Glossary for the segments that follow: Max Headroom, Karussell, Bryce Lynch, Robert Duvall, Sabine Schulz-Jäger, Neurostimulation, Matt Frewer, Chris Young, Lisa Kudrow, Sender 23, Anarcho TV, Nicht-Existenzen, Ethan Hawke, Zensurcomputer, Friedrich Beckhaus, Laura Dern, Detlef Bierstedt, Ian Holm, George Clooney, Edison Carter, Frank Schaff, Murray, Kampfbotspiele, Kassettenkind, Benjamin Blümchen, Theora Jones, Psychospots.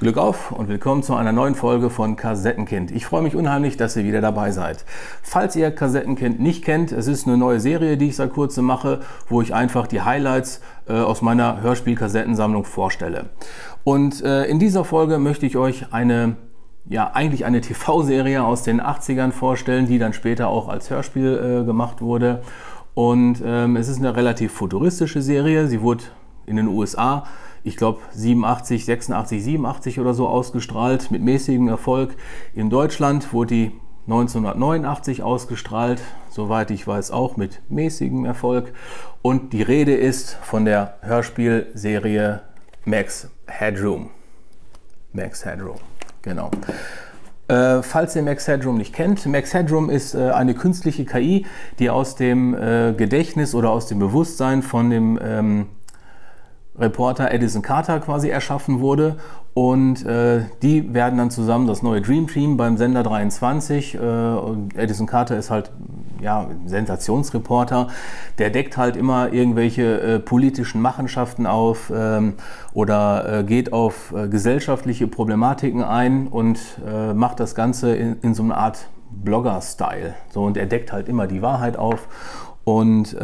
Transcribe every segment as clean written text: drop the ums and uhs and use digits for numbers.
Glück auf und willkommen zu einer neuen Folge von Kassettenkind. Ich freue mich unheimlich, dass ihr wieder dabei seid. Falls ihr Kassettenkind nicht kennt, es ist eine neue Serie, die ich seit kurzem mache, wo ich einfach die Highlights aus meiner Hörspielkassettensammlung vorstelle. Und in dieser Folge möchte ich euch eigentlich eine TV-Serie aus den 80ern vorstellen, die dann später auch als Hörspiel gemacht wurde. Und es ist eine relativ futuristische Serie. Sie wurde in den USA, ich glaube 87, 86, 87 oder so ausgestrahlt, mit mäßigem Erfolg. In Deutschland wurde die 1989 ausgestrahlt, soweit ich weiß auch mit mäßigem Erfolg. Und die Rede ist von der Hörspielserie Max Headroom. Max Headroom, genau. Falls ihr Max Headroom nicht kennt, Max Headroom ist eine künstliche KI, die aus dem Gedächtnis oder aus dem Bewusstsein von dem Reporter Edison Carter quasi erschaffen wurde, und die werden dann zusammen das neue Dream Team beim Sender 23. Und Edison Carter ist halt Sensationsreporter, der deckt halt immer irgendwelche politischen Machenschaften auf oder geht auf gesellschaftliche Problematiken ein und macht das Ganze in so einer Art Blogger-Style. So, und er deckt halt immer die Wahrheit auf. Und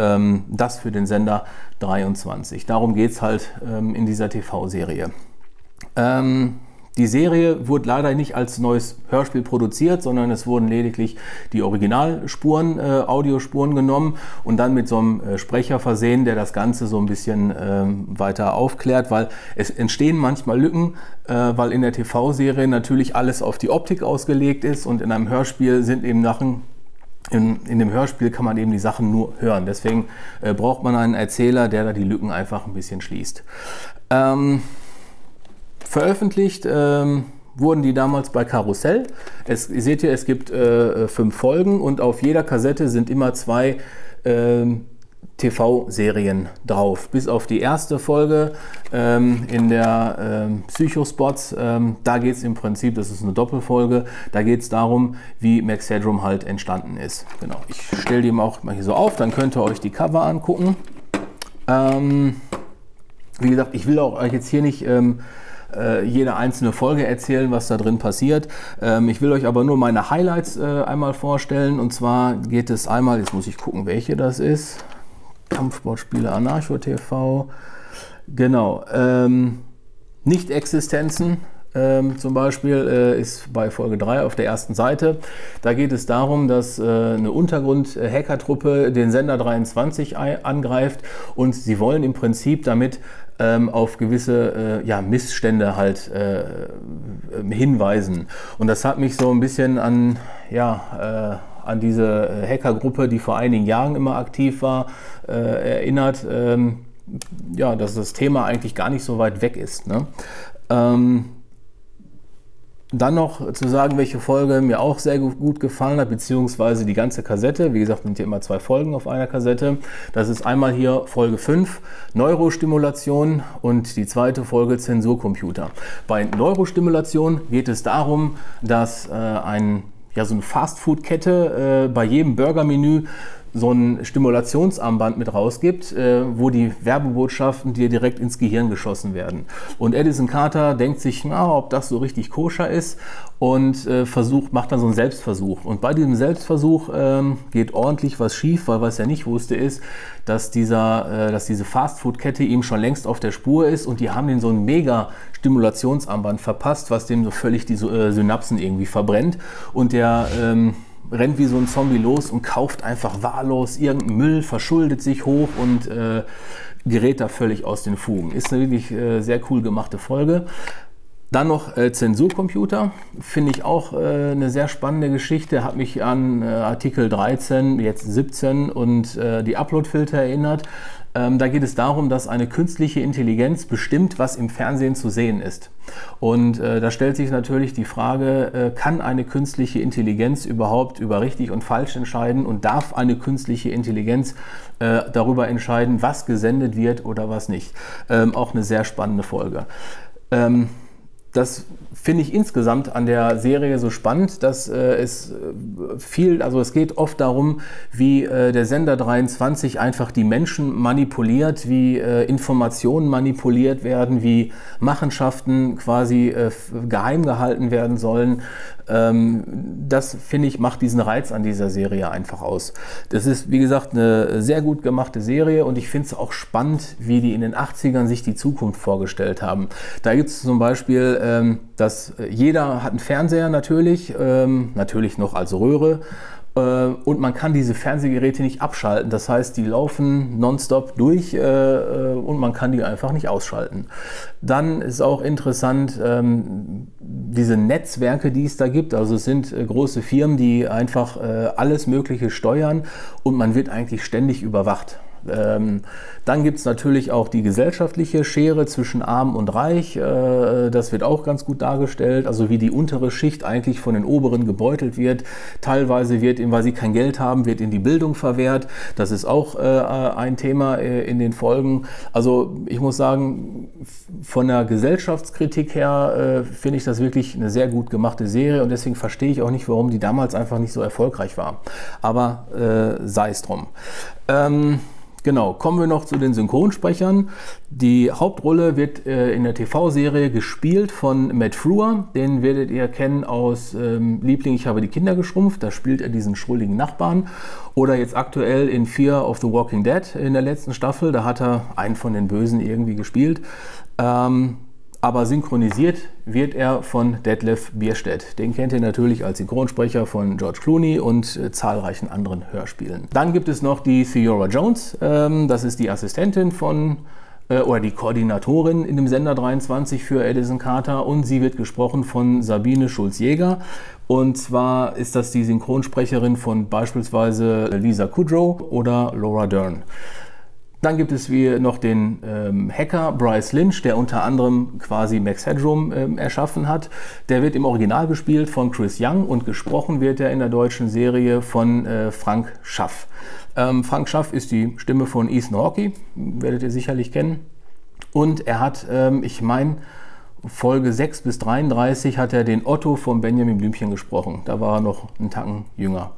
das für den Sender 23. Darum geht es halt in dieser TV-Serie. Die Serie wurde leider nicht als neues Hörspiel produziert, sondern es wurden lediglich die Originalspuren, Audiospuren genommen und dann mit so einem Sprecher versehen, der das Ganze so ein bisschen weiter aufklärt, weil es entstehen manchmal Lücken, weil in der TV-Serie natürlich alles auf die Optik ausgelegt ist und in einem Hörspiel sind eben in dem Hörspiel kann man eben die Sachen nur hören. Deswegen braucht man einen Erzähler, der da die Lücken einfach ein bisschen schließt. Veröffentlicht wurden die damals bei Karussell. Ihr seht hier, es gibt 5 Folgen und auf jeder Kassette sind immer 2 TV-Serien drauf. Bis auf die erste Folge in der Psychospots, da geht es im Prinzip, das ist eine Doppelfolge, da geht es darum, wie Max Headroom halt entstanden ist. Genau, ich stelle die auch mal hier so auf, dann könnt ihr euch die Cover angucken. Wie gesagt, ich will auch euch jetzt hier nicht jede einzelne Folge erzählen, was da drin passiert. Ich will euch aber nur meine Highlights einmal vorstellen. Und zwar geht es einmal, jetzt muss ich gucken, welche das ist. Kampfbotspiele, Anarcho TV. Genau. Nicht-Existenzen zum Beispiel ist bei Folge 3 auf der ersten Seite. Da geht es darum, dass eine Untergrund-Hackertruppe den Sender 23 angreift und sie wollen im Prinzip damit auf gewisse Missstände halt hinweisen. Und das hat mich so ein bisschen an, an diese Hackergruppe, die vor einigen Jahren immer aktiv war, erinnert, dass das Thema eigentlich gar nicht so weit weg ist, ne? Dann noch zu sagen, welche Folge mir auch sehr gut gefallen hat, beziehungsweise die ganze Kassette. Wie gesagt, sind hier immer 2 Folgen auf einer Kassette. Das ist einmal hier Folge 5, Neurostimulation, und die zweite Folge Zensurcomputer. Bei Neurostimulation geht es darum, dass so eine Fastfood-Kette bei jedem Burgermenü so ein Stimulationsarmband mit rausgibt, wo die Werbebotschaften dir direkt ins Gehirn geschossen werden. Und Edison Carter denkt sich, ob das so richtig koscher ist, und macht dann so einen Selbstversuch. Und bei diesem Selbstversuch geht ordentlich was schief, weil was er nicht wusste ist, dass diese Fastfood-Kette ihm schon längst auf der Spur ist, und die haben den so ein mega Stimulationsarmband verpasst, was dem so völlig die Synapsen irgendwie verbrennt. Und der rennt wie so ein Zombie los und kauft einfach wahllos irgendeinen Müll, verschuldet sich hoch und gerät da völlig aus den Fugen. Ist eine wirklich sehr cool gemachte Folge. Dann noch Zensurcomputer, finde ich auch eine sehr spannende Geschichte, hat mich an Artikel 13, jetzt 17 und die Uploadfilter erinnert. Da geht es darum, dass eine künstliche Intelligenz bestimmt, was im Fernsehen zu sehen ist. Und da stellt sich natürlich die Frage, kann eine künstliche Intelligenz überhaupt über richtig und falsch entscheiden, und darf eine künstliche Intelligenz darüber entscheiden, was gesendet wird oder was nicht? Auch eine sehr spannende Folge. Das finde ich insgesamt an der Serie so spannend, dass es viel, also es geht oft darum, wie der Sender 23 einfach die Menschen manipuliert, wie Informationen manipuliert werden, wie Machenschaften quasi geheim gehalten werden sollen. Das, finde ich, macht diesen Reiz an dieser Serie einfach aus. Das ist, wie gesagt, eine sehr gut gemachte Serie und ich finde es auch spannend, wie die in den 80ern sich die Zukunft vorgestellt haben. Da gibt es zum Beispiel, dass jeder hat einen Fernseher natürlich, natürlich noch als Röhre, und man kann diese Fernsehgeräte nicht abschalten. Das heißt, die laufen nonstop durch und man kann die einfach nicht ausschalten. Dann ist auch interessant, diese Netzwerke, die es da gibt. Also es sind große Firmen, die einfach alles Mögliche steuern und man wird eigentlich ständig überwacht. Dann gibt es natürlich auch die gesellschaftliche Schere zwischen Arm und Reich. Das wird auch ganz gut dargestellt, also wie die untere Schicht eigentlich von den oberen gebeutelt wird. Teilweise wird, weil sie kein Geld haben, wird in die Bildung verwehrt. Das ist auch ein Thema in den Folgen. Also ich muss sagen, von der Gesellschaftskritik her finde ich das wirklich eine sehr gut gemachte Serie und deswegen verstehe ich auch nicht, warum die damals einfach nicht so erfolgreich war. Aber sei es drum. Genau, kommen wir noch zu den Synchronsprechern. Die Hauptrolle wird in der TV-Serie gespielt von Matt Frewer. Den werdet ihr kennen aus Liebling, ich habe die Kinder geschrumpft. Da spielt er diesen schrulligen Nachbarn. Oder jetzt aktuell in Fear of the Walking Dead in der letzten Staffel. Da hat er einen von den Bösen irgendwie gespielt. Aber synchronisiert wird er von Detlef Bierstedt. Den kennt ihr natürlich als Synchronsprecher von George Clooney und zahlreichen anderen Hörspielen. Dann gibt es noch die Theora Jones. Das ist die Assistentin von oder die Koordinatorin in dem Sender 23 für Edison Carter und sie wird gesprochen von Sabine Schulz-Jäger. Und zwar ist das die Synchronsprecherin von beispielsweise Lisa Kudrow oder Laura Dern. Dann gibt es noch den Hacker Bryce Lynch, der unter anderem quasi Max Headroom erschaffen hat. Der wird im Original gespielt von Chris Young und gesprochen wird er in der deutschen Serie von Frank Schaff. Frank Schaff ist die Stimme von Ethan Hawke, werdet ihr sicherlich kennen. Und er hat, ich meine, Folge 6 bis 33 hat er den Otto von Benjamin Blümchen gesprochen. Da war er noch einen Tacken jünger.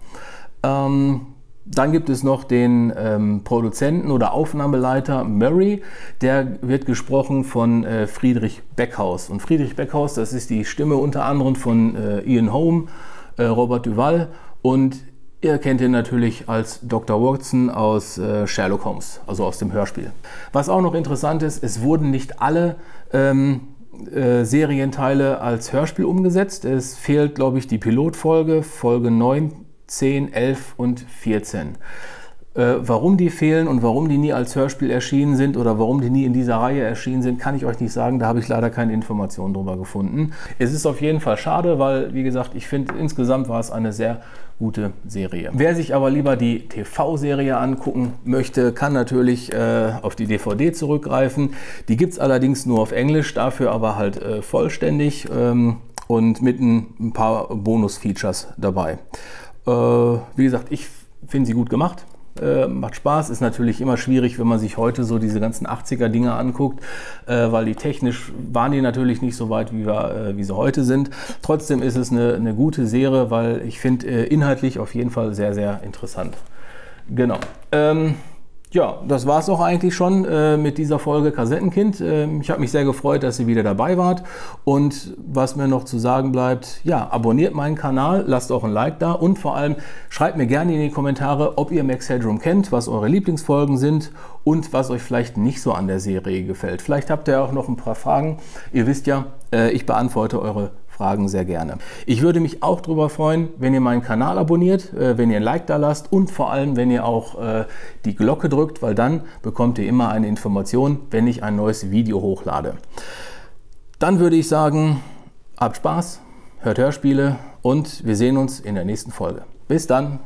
Dann gibt es noch den Produzenten oder Aufnahmeleiter Murray, der wird gesprochen von Friedrich Beckhaus. Und Friedrich Beckhaus, das ist die Stimme unter anderem von Ian Holm, Robert Duvall und ihr kennt ihn natürlich als Dr. Watson aus Sherlock Holmes, also aus dem Hörspiel. Was auch noch interessant ist, es wurden nicht alle Serienteile als Hörspiel umgesetzt. Es fehlt, glaube ich, die Pilotfolge, Folge 9. 10, 11 und 14. Warum die fehlen und warum die nie als Hörspiel erschienen sind oder warum die nie in dieser Reihe erschienen sind, kann ich euch nicht sagen. Da habe ich leider keine Informationen drüber gefunden. Es ist auf jeden Fall schade, weil, wie gesagt, ich finde, insgesamt war es eine sehr gute Serie. Wer sich aber lieber die TV-Serie angucken möchte, kann natürlich auf die DVD zurückgreifen. Die gibt es allerdings nur auf Englisch, dafür aber halt vollständig und mit ein paar Bonus-Features dabei. Wie gesagt, ich finde sie gut gemacht, macht Spaß, ist natürlich immer schwierig, wenn man sich heute so diese ganzen 80er-Dinger anguckt, weil die technisch waren die natürlich nicht so weit, wie sie heute sind. Trotzdem ist es eine gute Serie, weil ich finde inhaltlich auf jeden Fall sehr, sehr interessant. Genau. Ja, das war es auch eigentlich schon mit dieser Folge Kassettenkind. Ich habe mich sehr gefreut, dass ihr wieder dabei wart. Und was mir noch zu sagen bleibt, ja, abonniert meinen Kanal, lasst auch ein Like da und vor allem schreibt mir gerne in die Kommentare, ob ihr Max Headroom kennt, was eure Lieblingsfolgen sind und was euch vielleicht nicht so an der Serie gefällt. Vielleicht habt ihr auch noch ein paar Fragen. Ihr wisst ja, ich beantworte eure Fragen sehr gerne. Ich würde mich auch darüber freuen, wenn ihr meinen Kanal abonniert, wenn ihr ein Like da lasst und vor allem, wenn ihr auch die Glocke drückt, weil dann bekommt ihr immer eine Information, wenn ich ein neues Video hochlade. Dann würde ich sagen, habt Spaß, hört Hörspiele und wir sehen uns in der nächsten Folge. Bis dann!